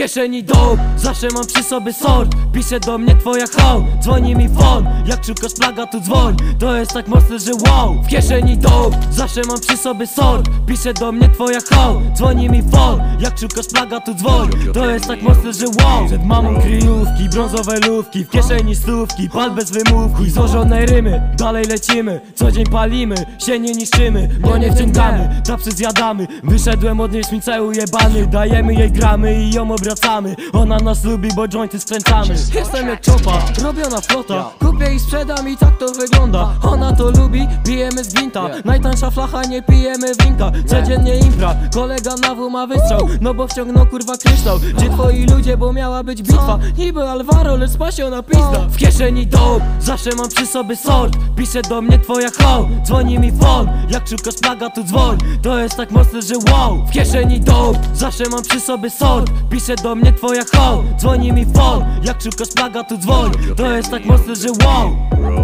kieszeni doł, zawsze mam przy sobie sort. Pisze do mnie twoja ho, dzwoni mi fon. Jak szukasz plaga to dzwoń, to jest tak mocne, że wow. W kieszeni doł, zawsze mam przy sobie sort. Pisze do mnie twoja ho, dzwoni mi fon. Jak szukasz plaga to dzwoń, to jest tak mocne, że wow. Przed mamą kryjówki, brązowe lówki, w kieszeni stówki, pal bez wymówki. Złożonej rymy, dalej lecimy, co dzień palimy, się nie niszczymy, bo nie wciągamy, tapsy zjadamy. Wyszedłem od niej śmicały jebany, dajemy jej gramy i ją obracamy. Ona nas lubi, bo jointy skręcamy. Jestem jak chopa, robiona flota, kupię i sprzedam i tak to wygląda. Ona to lubi, bijemy z gwinta, najtańsza flacha, nie pijemy winka. Codziennie impra, kolega na W ma wystrzał, no bo wciągnął kurwa kryształ. Gdzie twoi ludzie, bo miała być bitwa, niby Alvaro, lecz spasił na pizda. W kieszeni dope, zawsze mam przy sobie sort. Pisze do mnie twoja ho, dzwoni mi fon. Jak szukasz plaga to dzwoń, to jest tak mocne, że wow. W kieszeni dope, zawsze mam przy sobie sort. Pisze do mnie twoja ho, dzwoni mi fon. Jak szukasz plaga to dzwoń, to jest tak mocne, że wow.